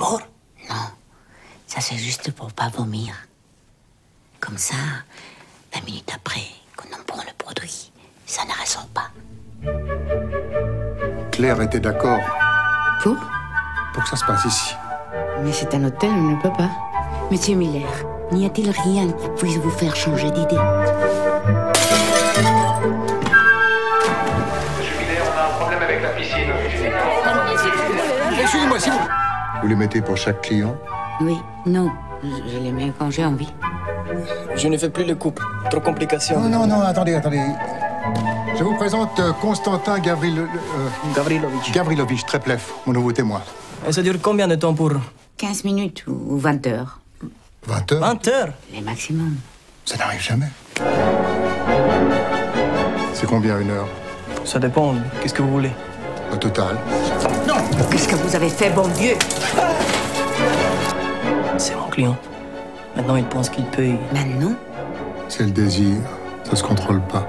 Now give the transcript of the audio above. mort? Non, ça c'est juste pour pas vomir. Comme ça, 20 minutes après qu'on en prend le produit, ça ne ressort pas. Claire était d'accord. Pour que ça se passe ici. Mais c'est un hôtel, on ne peut pas. Monsieur Miller, n'y a-t-il rien qui puisse vous faire changer d'idée? Monsieur Miller, on a un problème avec la piscine. Excusez-moi, si vous... Vous les mettez pour chaque client? Oui, non, je les mets quand j'ai envie. Je ne fais plus le couple, trop complication. Non, attendez. Je vous présente Constantin Gavril... Gavrilovitch. Gavrilovitch, très plef, mon nouveau témoin. Et ça dure combien de temps pour... 15 minutes ou 20 heures. 20 heures? 20 heures? Les maximum. Ça n'arrive jamais. C'est combien une heure? Ça dépend. Qu'est-ce que vous voulez? Au total. Non! Qu'est-ce que vous avez fait, bon Dieu? C'est mon client. Maintenant, il pense qu'il paye. Maintenant? C'est le désir. Ça se contrôle pas.